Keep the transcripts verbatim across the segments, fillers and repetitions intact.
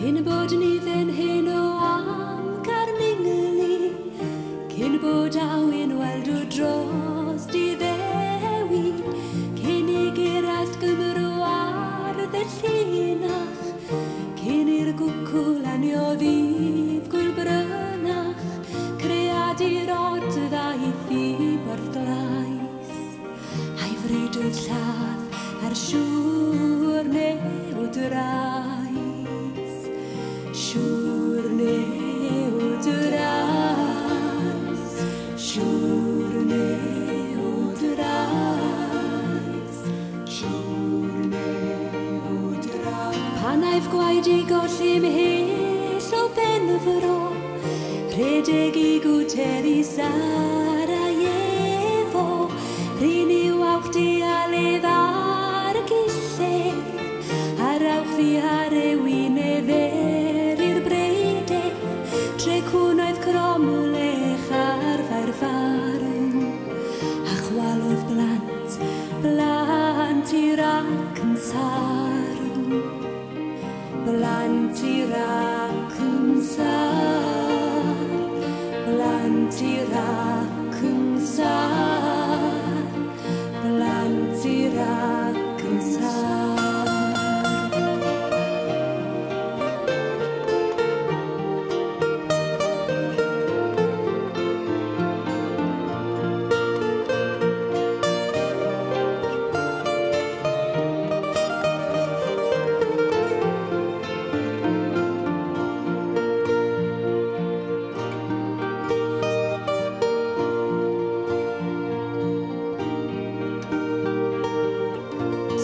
Cyn bod ni fe'n hen o amcar ningli, cyn bod awyn weld o dros diddewi, cyn i Gerallt Gymro ardd y llinach, cyn i'r gwcwl anio ddydd gwylbrynach, cread i'r odd a i ffibwrdd glais, a'i frydwyd lladd ar siwr neu o drai. Naif gwaed i golli mhell o benfro, rhedeg i gwteri Sarajevo, rin i wawch dialedd ar y gilleth, ar awch fi ar ei wyneb i'r breidedd, tre cwnoedd cromlech ar farfarn, a chwalodd blant, blant i'r ac yn sarn. Blantir ac yn sar, blantir ac yn sar, blantir ac yn sar.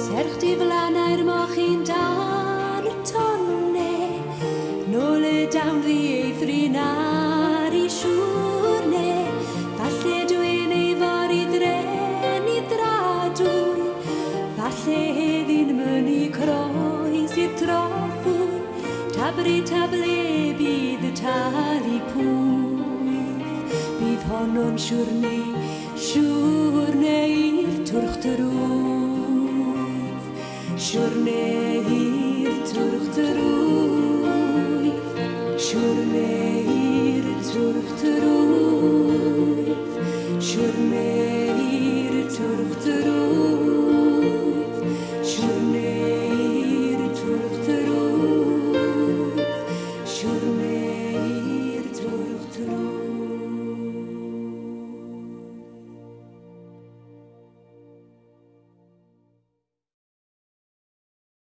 Serch di flan a'r moch i'n dan y tonne, nôl y dawn ddi ei thrin ar ei siwrne, falle dwi'n ei fori dren i dradwy, falle heddi'n mynd i croes i'r trothwy, tabri table bydd y talu pwyth, bydd honno'n siwrne, siwrne i'r twrch drwy. Siwrne i'r twrch drwyth, siwrne i'r twrch drwyth, siwrne i'r twrch drwyth.